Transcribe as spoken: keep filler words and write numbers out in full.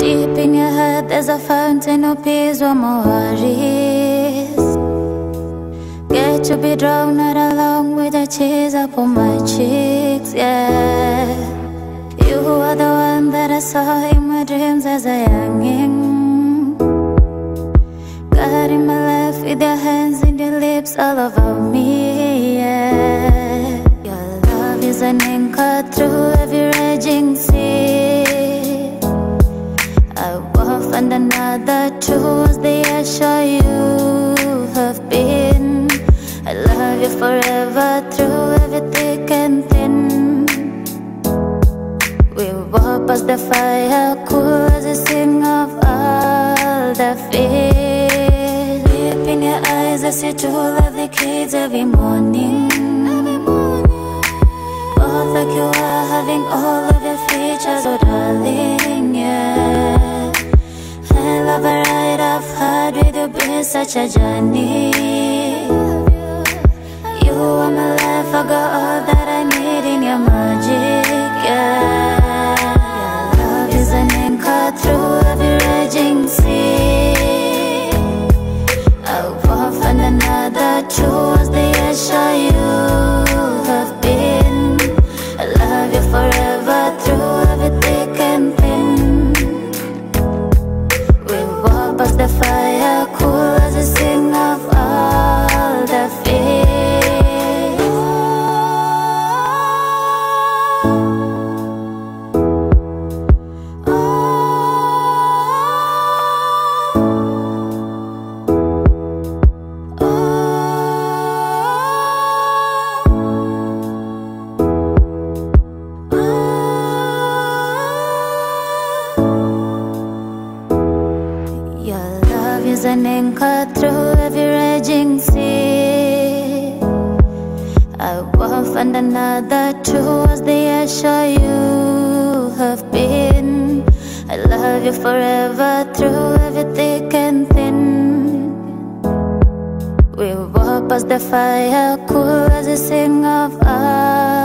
Deep in your heart there's a fountain of peace, where my worries get to be drowned out along with the cheese up on my cheeks, yeah. You are the one that I saw in my dreams as a youngin', guiding my life with your hands and your lips all over me, yeah. Your love is an anchor through every raging sea. I won't find another true as the asher you have been. I love you forever through every thick and thin. We walk past the fire, cool as the sing of all the fears. Deep in your eyes I see true lovely kids every morning. Both like you are having all of your features, oh darling, yeah. I love a ride I've had with you, been such a journey. You are my life, I got all that I need in your magic, yeah. Your love is an anchor through every raging sea. I won't find another true as the asher you have been. I love you forever through every thick and thin. Past the fire, cool as the sing of all the fears. Oh, oh, oh, oh. Is an anchor through every raging sea. I won't find another true as the asher you have been. I love you forever through every thick and thin. We walk past the fire, cool as the sing of all